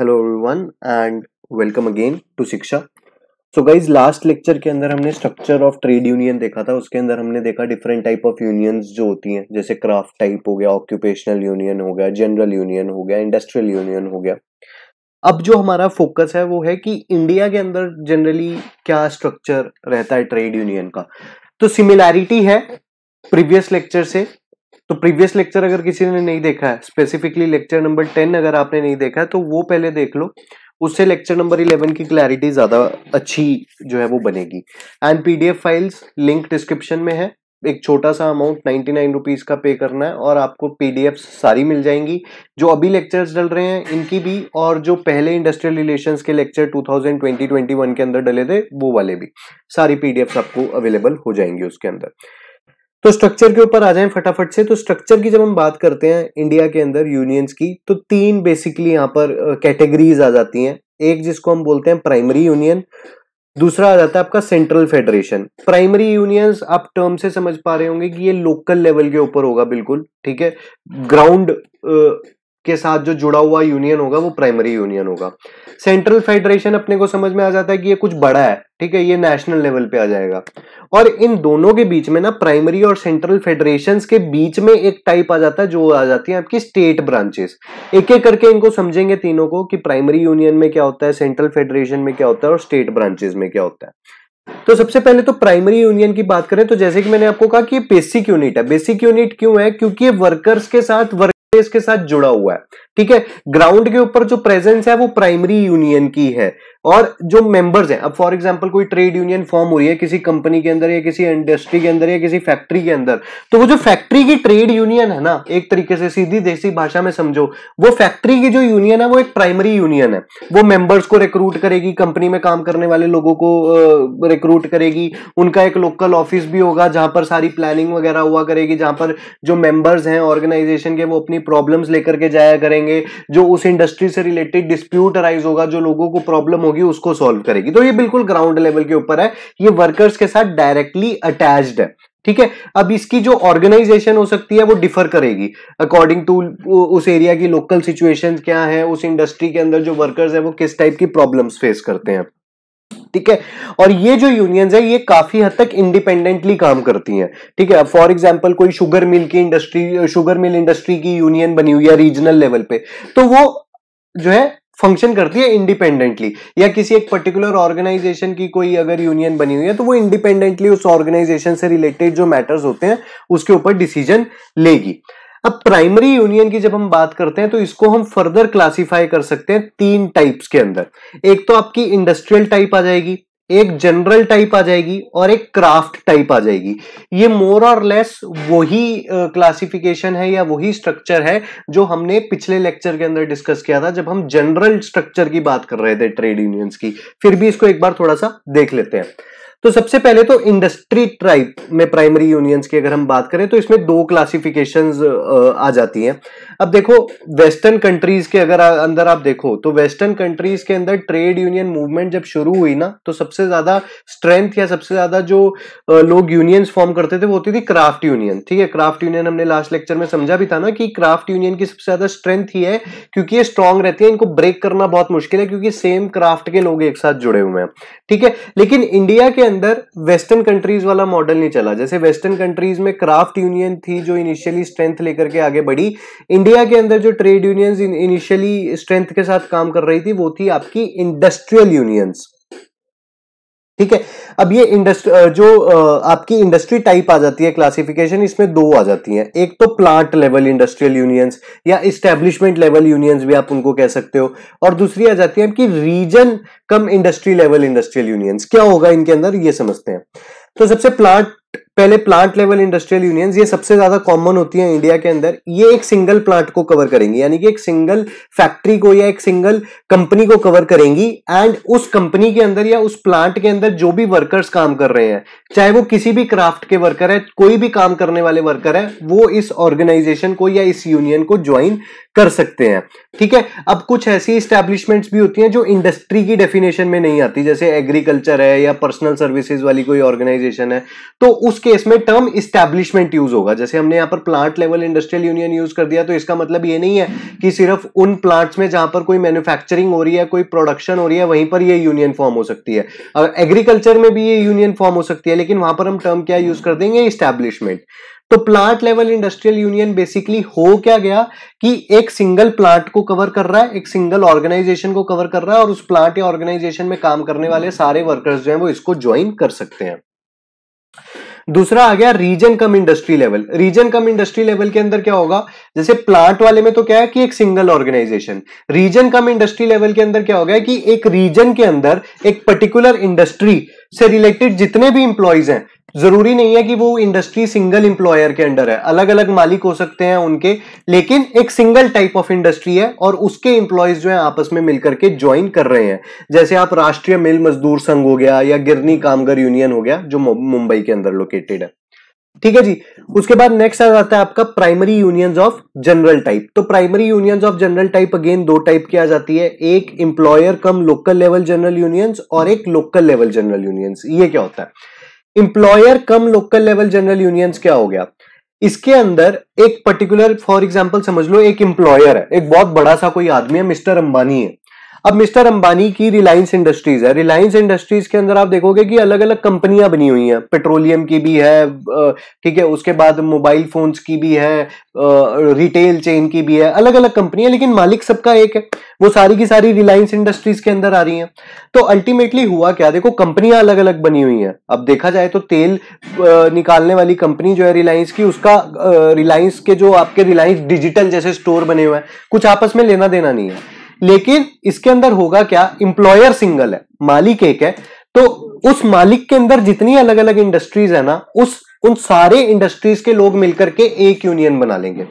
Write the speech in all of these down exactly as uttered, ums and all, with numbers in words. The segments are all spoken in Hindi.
Hello everyone and welcome again to Shiksha. So guys, last lecture के अंदर हमने स्ट्रक्चर ऑफ ट्रेड यूनियन देखा था। उसके अंदर हमने देखा डिफरेंट टाइप ऑफ यूनियंस जो होती हैं, जैसे क्राफ्ट टाइप हो गया, ऑक्यूपेशनल यूनियन हो गया, जनरल यूनियन हो गया, इंडस्ट्रियल यूनियन हो गया। अब जो हमारा फोकस है वो है कि इंडिया के अंदर जनरली क्या स्ट्रक्चर रहता है ट्रेड यूनियन का। तो सिमिलैरिटी है प्रीवियस लेक्चर से। तो प्रीवियस लेक्चर अगर किसी ने नहीं देखा है, स्पेसिफिकली लेक्चर नंबर टेन अगर आपने नहीं देखा है तो वो पहले देख लो, उससे लेक्चर नंबर इलेवन की क्लैरिटी ज़्यादा अच्छी जो है वो बनेगी। And PDF files link description में है। एक छोटा सा अमाउंट नाइन्टी नाइन रुपीज़ का पे करना है और आपको पीडीएफ सारी मिल जाएंगी। जो अभी लेक्चर्स डल रहे हैं इनकी भी, और जो पहले इंडस्ट्रियल रिलेशंस के lecture two thousand twenty twenty one के अंदर डले थे वो वाले भी, सारी पीडीएफ आपको अवेलेबल हो जाएंगी उसके अंदर। तो स्ट्रक्चर के ऊपर आ जाएं फटाफट से। तो स्ट्रक्चर की जब हम बात करते हैं इंडिया के अंदर यूनियंस की, तो तीन बेसिकली यहाँ पर कैटेगरीज आ जाती हैं। एक जिसको हम बोलते हैं प्राइमरी यूनियन, दूसरा आ जाता है आपका सेंट्रल फेडरेशन। प्राइमरी यूनियंस आप टर्म से समझ पा रहे होंगे कि ये लोकल लेवल के ऊपर होगा, बिल्कुल ठीक है, ग्राउंड के साथ जो जुड़ा हुआ यूनियन होगा वो प्राइमरी यूनियन होगा। सेंट्रल फेडरेशन अपने को समझ में आ जाता है कि ये कुछ बड़ा है, ठीक है, ये नेशनल लेवल पे आ जाएगा। और इन दोनों के बीच में ना, प्राइमरी और सेंट्रल फेडरेशंस के बीच में एक टाइप आ जाता है जो आ जाती है आपकी स्टेट ब्रांचेस। एक एक करके इनको समझेंगे तीनों को कि प्राइमरी यूनियन में क्या होता है, सेंट्रल फेडरेशन में क्या होता है और स्टेट ब्रांचेस में क्या होता है। तो सबसे पहले तो प्राइमरी यूनियन की बात करें तो जैसे कि मैंने आपको कहा कि ये बेसिक यूनिट है। बेसिक यूनिट क्यों है? क्योंकि ये वर्कर्स के साथ वर्क इसके साथ जुड़ा हुआ है, ठीक है। ग्राउंड के ऊपर जो प्रेजेंस है वो प्राइमरी यूनियन की है, और जो मेंबर्स हैं, अब फॉर एग्जांपल कोई ट्रेड यूनियन फॉर्म हुई है किसी कंपनी के अंदर या किसी इंडस्ट्री के अंदर या किसी फैक्ट्री के अंदर, तो वो जो फैक्ट्री की ट्रेड यूनियन है ना, एक तरीके से सीधी देसी भाषा में समझो, वो फैक्ट्री की जो यूनियन है वो एक प्राइमरी यूनियन है। वो मेंबर्स को रिक्रूट करेगी, कंपनी में काम करने वाले लोगों को रिक्रूट करेगी, उनका एक लोकल ऑफिस भी होगा जहां पर सारी प्लानिंग वगैरह हुआ करेगी, जहां पर जो मेंबर्स हैं ऑर्गेनाइजेशन के वो अपनी प्रॉब्लम्स लेकर के जाया करेंगे, जो उस इंडस्ट्री से रिलेटेड डिस्प्यूट अराइज होगा, जो लोगों को प्रॉब्लम होगी उसको सॉल्व करेगी। तो ये बिल्कुल ग्राउंड लेवल के ऊपर है, ये वर्कर्स के साथ डायरेक्टली अटैच्ड है, ठीक है। अब इसकी जो ऑर्गेनाइजेशन हो सकती है वो डिफर करेगी अकॉर्डिंग टू उस एरिया की लोकल सिचुएशन क्या है, उस इंडस्ट्री के अंदर जो वर्कर्स है वो किस टाइप की प्रॉब्लम्स फेस करते हैं, ठीक है। और ये जो यूनियंस है ये काफी हद तक इंडिपेंडेंटली काम करती हैं, ठीक है। फॉर एग्जांपल कोई शुगर मिल की इंडस्ट्री शुगर मिल इंडस्ट्री की यूनियन बनी हुई है रीजनल लेवल पे, तो वो जो है फंक्शन करती है इंडिपेंडेंटली, या किसी एक पर्टिकुलर ऑर्गेनाइजेशन की कोई अगर यूनियन बनी हुई है तो वो इंडिपेंडेंटली उस ऑर्गेनाइजेशन से रिलेटेड जो मैटर्स होते हैं उसके ऊपर डिसीजन लेगी। अब प्राइमरी यूनियन की जब हम बात करते हैं तो इसको हम फर्दर क्लासिफाई कर सकते हैं तीन टाइप्स के अंदर। एक तो आपकी इंडस्ट्रियल टाइप आ जाएगी, एक जनरल टाइप आ जाएगी और एक क्राफ्ट टाइप आ जाएगी। ये मोर और लेस वही क्लासिफिकेशन uh, है या वही स्ट्रक्चर है जो हमने पिछले लेक्चर के अंदर डिस्कस किया था जब हम जनरल स्ट्रक्चर की बात कर रहे थे ट्रेड यूनियंस की। फिर भी इसको एक बार थोड़ा सा देख लेते हैं। तो सबसे पहले तो इंडस्ट्री टाइप में प्राइमरी यूनियंस की अगर हम बात करें तो इसमें दो क्लासिफिकेशंस आ जाती हैं। अब देखो, वेस्टर्न कंट्रीज के अगर अंदर आप देखो तो वेस्टर्न कंट्रीज के अंदर ट्रेड यूनियन मूवमेंट जब शुरू हुई ना, तो सबसे ज्यादा स्ट्रेंथ या सबसे ज्यादा जो लोग यूनियंस फॉर्म करते थे वो होती थी क्राफ्ट यूनियन, ठीक है। क्राफ्ट यूनियन हमने लास्ट लेक्चर में समझा भी था ना कि क्राफ्ट यूनियन की सबसे ज्यादा स्ट्रेंथ ही है क्योंकि ये स्ट्रांग रहती है, इनको ब्रेक करना बहुत मुश्किल है क्योंकि सेम क्राफ्ट के लोग एक साथ जुड़े हुए हैं, ठीक है। लेकिन इंडिया के अंदर वेस्टर्न कंट्रीज वाला मॉडल नहीं चला। जैसे वेस्टर्न कंट्रीज में क्राफ्ट यूनियन थी जो इनिशियली स्ट्रेंथ लेकर के आगे बढ़ी, इंडिया के अंदर जो ट्रेड यूनियंस इनिशियली स्ट्रेंथ के साथ काम कर रही थी वो थी आपकी इंडस्ट्रियल यूनियंस, ठीक है। अब ये इंडस्ट्री जो आपकी इंडस्ट्री टाइप आ जाती है क्लासिफिकेशन, इसमें दो आ जाती हैं। एक तो प्लांट लेवल इंडस्ट्रियल यूनियंस या इस्टेब्लिशमेंट लेवल यूनियंस भी आप उनको कह सकते हो, और दूसरी आ जाती है आपकी region cum industry level industrial unions. क्या होगा इनके अंदर ये समझते हैं। तो सबसे प्लांट पहले प्लांट लेवल इंडस्ट्रियल यूनियंस, ये सबसे ज्यादा कॉमन होती है इंडिया के अंदर। ये एक सिंगल प्लांट को कवर करेंगी, यानी कि एक सिंगल फैक्ट्री को या एक सिंगल कंपनी को कवर करेंगी, एंड उस कंपनी के अंदर या उस प्लांट के अंदर जो भी वर्कर्स काम कर रहे हैं, चाहे वो किसी भी क्राफ्ट के वर्कर है, कोई भी काम करने वाले वर्कर है, वो इस ऑर्गेनाइजेशन को या इस यूनियन को ज्वाइन कर सकते हैं, ठीक है। अब कुछ ऐसी स्टैब्लिशमेंट्स भी होती हैं जो इंडस्ट्री की डेफिनेशन में नहीं आती, जैसे एग्रीकल्चर है या पर्सनल सर्विसेज वाली कोई ऑर्गेनाइजेशन है, तो उस केस में टर्म इस्टेब्लिशमेंट यूज होगा। जैसे हमने यहाँ पर plant level industrial union use कर दिया, तो इसका मतलब ये नहीं है कि सिर्फ उन प्लांट्स में जहां पर कोई मैन्युफैक्चरिंग हो रही है, कोई प्रोडक्शन हो रही है, वहीं पर ये यूनियन फॉर्म हो सकती है। और एग्रीकल्चर में भी ये यूनियन फॉर्म हो सकती है, लेकिन वहां पर हम टर्म क्या यूज कर देंगे, इस्टेब्लिशमेंट। तो plant level industrial union basically हो क्या गया कि एक सिंगल प्लांट को कवर कर रहा है, एक सिंगल ऑर्गेनाइजेशन को कवर कर रहा है, और उस प्लांट या ऑर्गेनाइजेशन में काम करने वाले सारे वर्कर्स जो हैं वो इसको ज्वाइन कर सकते हैं। दूसरा आ गया region cum industry level. Region cum industry level के अंदर क्या होगा, जैसे प्लांट वाले में तो क्या है कि एक single organisation, region cum industry level के अंदर क्या होगा कि एक रीजन के अंदर एक पर्टिकुलर इंडस्ट्री से रिलेटेड जितने भी इंप्लॉइज हैं, जरूरी नहीं है कि वो इंडस्ट्री सिंगल इंप्लॉयर के अंडर है, अलग अलग मालिक हो सकते हैं उनके, लेकिन एक सिंगल टाइप ऑफ इंडस्ट्री है और उसके इंप्लॉयज जो है आपस में मिलकर के ज्वाइन कर रहे हैं। जैसे आप राष्ट्रीय मिल मजदूर संघ हो गया या गिरनी कामगर यूनियन हो गया जो मुंबई के अंदर लोकेटेड है। ठीक है जी। उसके बाद नेक्स्ट आ जाता है आपका primary unions of general type. तो primary unions of general type again दो टाइप की आ जाती है, एक employer cum local level general unions और एक लोकल लेवल जनरल यूनियंस। ये क्या होता है, employer cum local level general unions क्या हो गया, इसके अंदर एक पर्टिकुलर, फॉर एग्जांपल समझ लो एक एम्प्लॉयर है, एक बहुत बड़ा सा कोई आदमी है, मिस्टर अंबानी है। अब मिस्टर अंबानी की रिलायंस इंडस्ट्रीज है, रिलायंस इंडस्ट्रीज के अंदर आप देखोगे कि अलग अलग कंपनियां बनी हुई हैं, पेट्रोलियम की भी है, ठीक है, उसके बाद मोबाइल फोन्स की भी है, रिटेल चेन की भी है, अलग अलग कंपनियां, लेकिन मालिक सबका एक है, वो सारी की सारी रिलायंस इंडस्ट्रीज के अंदर आ रही हैं। तो अल्टीमेटली हुआ क्या, देखो कंपनियां अलग अलग बनी हुई हैं। अब देखा जाए तो तेल निकालने वाली कंपनी जो है रिलायंस की, उसका रिलायंस के जो आपके रिलायंस डिजिटल जैसे स्टोर बने हुए हैं, कुछ आपस में लेना देना नहीं है, लेकिन इसके अंदर होगा क्या, इंप्लॉयर सिंगल है, मालिक एक है, तो उस मालिक के अंदर जितनी अलग अलग इंडस्ट्रीज है ना, उस उन सारे इंडस्ट्रीज के लोग मिलकर के एक यूनियन बना लेंगे।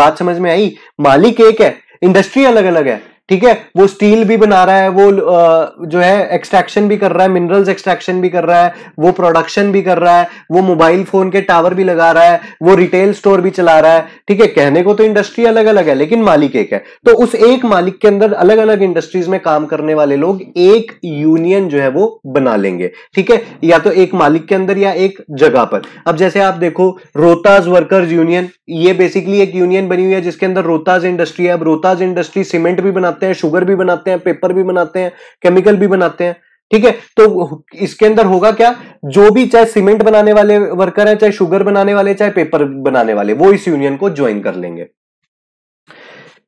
बात समझ में आई, मालिक एक है, इंडस्ट्री अलग अलग है, ठीक है, वो स्टील भी बना रहा है, वो जो है एक्सट्रैक्शन भी कर रहा है, मिनरल्स एक्सट्रैक्शन भी कर रहा है, वो प्रोडक्शन भी कर रहा है, वो मोबाइल फोन के टावर भी लगा रहा है, वो रिटेल स्टोर भी चला रहा है, ठीक है, कहने को तो इंडस्ट्री अलग अलग है लेकिन मालिक एक है। तो उस एक मालिक के अंदर अलग अलग इंडस्ट्रीज में काम करने वाले लोग एक यूनियन जो है वो बना लेंगे, ठीक है, या तो एक मालिक के अंदर या एक जगह पर। अब जैसे आप देखो रोहताज वर्कर्स यूनियन, ये बेसिकली एक यूनियन बनी हुई है जिसके अंदर रोहताज इंडस्ट्री है। अब रोहताज इंडस्ट्री सीमेंट भी बनाती हैं, शुगर भी बनाते हैं, पेपर भी बनाते हैं, केमिकल भी बनाते हैं, ठीक है। तो इसके अंदर होगा क्या, जो भी चाहे सीमेंट बनाने वाले वर्कर है, चाहे शुगर बनाने वाले, चाहे पेपर बनाने वाले, वो इस यूनियन को ज्वाइन कर लेंगे।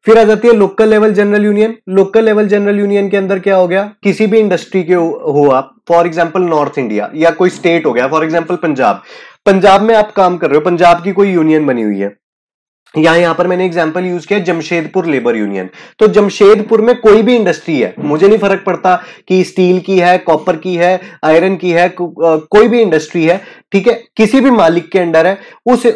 फिर आ जाती है local level general union. Local level general union के अंदर क्या हो गया, किसी भी इंडस्ट्री के हो आप, फॉर एग्जाम्पल नॉर्थ इंडिया या कोई स्टेट हो गया, फॉर एग्जाम्पल पंजाब, पंजाब में आप काम कर रहे हो, पंजाब की कोई यूनियन बनी हुई है, यहाँ यहाँ पर मैंने एग्जांपल यूज किया जमशेदपुर लेबर यूनियन। तो जमशेदपुर में कोई भी इंडस्ट्री है, मुझे नहीं फर्क पड़ता कि स्टील की है, कॉपर की है, आयरन की है, को, कोई भी इंडस्ट्री है, ठीक है, किसी भी मालिक के अंडर है, उस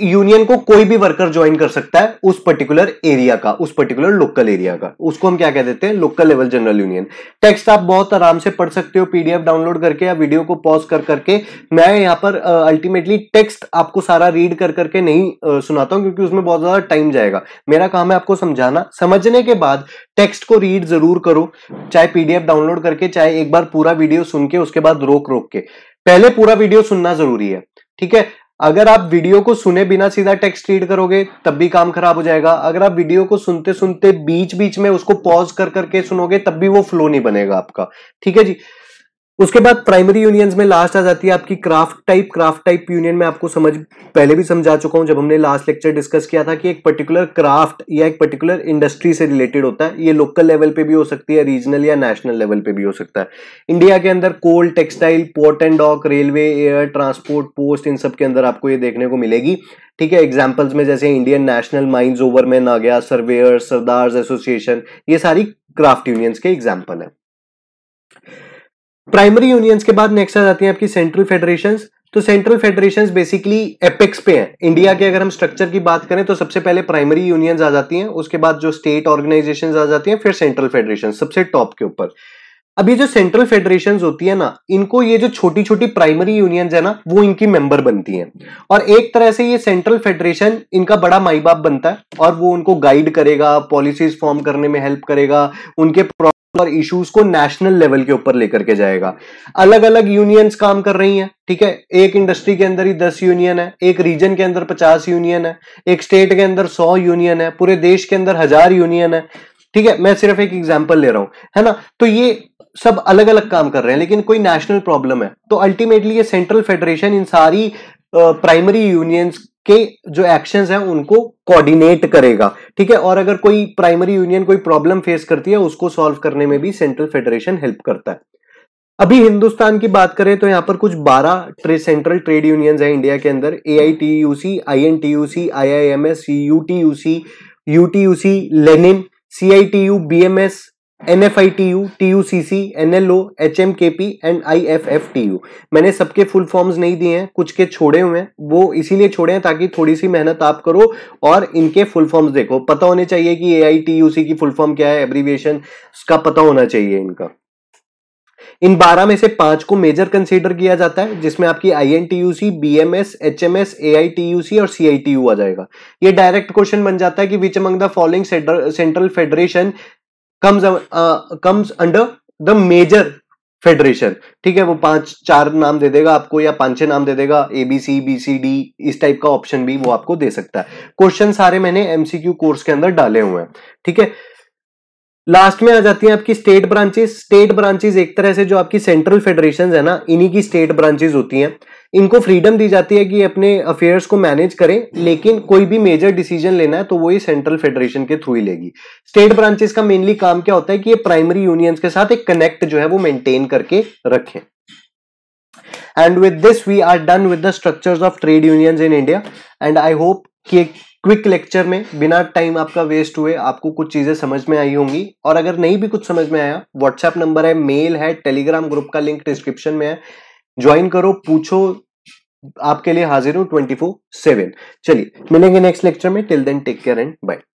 यूनियन को कोई भी वर्कर ज्वाइन कर सकता है उस पर्टिकुलर एरिया का, उस पर्टिकुलर लोकल एरिया का, उसको हम क्या कह देते हैं, local level general union. Text आप बहुत आराम से पढ़ सकते हो पीडीएफ डाउनलोड करके या वीडियो को पॉज कर करके। मैं यहाँ पर अल्टीमेटली uh, टेक्स्ट आपको सारा रीड कर करके नहीं uh, सुनाता हूं, क्योंकि उसमें बहुत ज्यादा टाइम जाएगा। मेरा काम है आपको समझाना, समझने के बाद टेक्स्ट को रीड जरूर करो, चाहे पीडीएफ डाउनलोड करके, चाहे एक बार पूरा वीडियो सुन के उसके बाद रोक रोक के। पहले पूरा वीडियो सुनना जरूरी है, ठीक है। अगर आप वीडियो को सुने बिना सीधा टेक्स्ट रीड करोगे तब भी काम खराब हो जाएगा। अगर आप वीडियो को सुनते सुनते बीच बीच में उसको पॉज कर करके सुनोगे तब भी वो फ्लो नहीं बनेगा आपका, ठीक है जी। उसके बाद प्राइमरी यूनियंस में लास्ट आ जाती है आपकी craft type. Craft type union में आपको समझ पहले भी समझा चुका हूं जब हमने लास्ट लेक्चर डिस्कस किया था कि एक पर्टिकुलर क्राफ्ट या एक पर्टिकुलर इंडस्ट्री से रिलेटेड होता है। ये लोकल लेवल पे भी हो सकती है, रीजनल या नेशनल लेवल पे भी हो सकता है। इंडिया के अंदर coal, textile, port and dock, railway, air transport, post, इन सब के अंदर आपको ये देखने को मिलेगी, ठीक है। एग्जाम्पल्स में जैसे इंडियन नेशनल माइंस ओवरमैन आ गया, सर्वेयर, सरदार्स एसोसिएशन, ये सारी क्राफ्ट यूनियंस के एग्जाम्पल है। प्राइमरी यूनियंस के बाद नेक्स्ट आ जाती हैं आपकी सेंट्रल फेडरेशंस। तो सेंट्रल फेडरेशंस बेसिकली एपेक्स पे हैं। इंडिया के अगर हम स्ट्रक्चर की बात करें तो सबसे पहले प्राइमरी यूनियंस आ जाती हैं, उसके बाद जो स्टेट ऑर्गेनाइजेशंस आ जाती हैं, फिर सेंट्रल फेडरेशंस सबसे टॉप के ऊपर। अब ये जो सेंट्रल फेडरेशंस होती है ना, इनको ये जो छोटी छोटी प्राइमरी यूनियंस है ना, वो इनकी मेंबर बनती हैं, और एक तरह से ये सेंट्रल फेडरेशन इनका बड़ा माई बाप बनता है, और वो उनको गाइड करेगा, पॉलिसीज फॉर्म करने में हेल्प करेगा, उनके और इश्यूज को नेशनल लेवल के ऊपर लेकर के जाएगा। अलग अलग यूनियंस काम कर रही हैं, ठीक है, एक इंडस्ट्री के अंदर ही दस यूनियन है, एक रीजन के अंदर पचास यूनियन है, एक स्टेट के अंदर सौ यूनियन है, पूरे देश के अंदर हजार यूनियन है, ठीक है, मैं सिर्फ एक एग्जाम्पल ले रहा हूं, है ना। तो ये सब अलग अलग काम कर रहे हैं लेकिन कोई नेशनल प्रॉब्लम है, तो अल्टीमेटली ये सेंट्रल फेडरेशन इन सारी प्राइमरी यूनियंस के जो एक्शंस हैं उनको कोऑर्डिनेट करेगा, ठीक है। और अगर कोई प्राइमरी यूनियन कोई प्रॉब्लम फेस करती है उसको सॉल्व करने में भी सेंट्रल फेडरेशन हेल्प करता है। अभी हिंदुस्तान की बात करें तो यहाँ पर कुछ बारह सेंट्रल ट्रेड यूनियंस हैं इंडिया के अंदर, A I T U C, I N T U C, I I M S, U T U C, U T U C, Lenin, C I T U, B M S, N F I T U, T U C C, N L O, H M K P and I F F T U. मैंने सबके फुल फॉर्म्स नहीं दिए हैं, कुछ के छोड़े हुए हैं, वो इसीलिए छोड़े हैं ताकि थोड़ी सी मेहनत आप करो और इनके फुल फॉर्म्स देखो, पता होने चाहिए कि ए आई टी यू सी की फुल फॉर्म क्या है, एब्रीविएशन उसका पता होना चाहिए इनका। इन बारह में से पांच को मेजर कंसीडर किया जाता है जिसमें आपकी I N T U C, B M S, H M S, A I T U C और सी आई टी यू आ जाएगा। ये डायरेक्ट क्वेश्चन बन जाता है कि which among the following central federation comes comes under the major federation, ठीक है, वो पांच चार नाम दे देगा आपको या पांच छह नाम दे देगा, A B C B C D इस टाइप का ऑप्शन भी वो आपको दे सकता है। क्वेश्चन सारे मैंने एमसीक्यू कोर्स के अंदर डाले हुए हैं, ठीक है। लास्ट में आ जाती है आपकी स्टेट ब्रांचेस। स्टेट ब्रांचेस एक तरह से जो आपकी सेंट्रल फेडरेशन है ना, इन्हीं की स्टेट ब्रांचेस होती हैं। इनको फ्रीडम दी जाती है कि अपने अफेयर्स को मैनेज करें, लेकिन कोई भी मेजर डिसीजन लेना है तो वो ये सेंट्रल फेडरेशन के थ्रू ही लेगी। स्टेट ब्रांचेस का मेनली काम क्या होता है कि ये प्राइमरी यूनियंस के साथ एक कनेक्ट जो है वो मेंटेन करके रखें। And with this we are done with the structures of trade unions in India and I hope कि क्विक लेक्चर में बिना टाइम आपका वेस्ट हुए आपको कुछ चीजें समझ में आई होंगी। और अगर नहीं भी कुछ समझ में आया, व्हाट्सएप नंबर है, मेल है, टेलीग्राम ग्रुप का लिंक डिस्क्रिप्शन में है, ज्वाइन करो, पूछो, आपके लिए हाजिर हूं ट्वेंटी फोर सेवन। चलिए मिलेंगे नेक्स्ट लेक्चर में, till then take care and bye.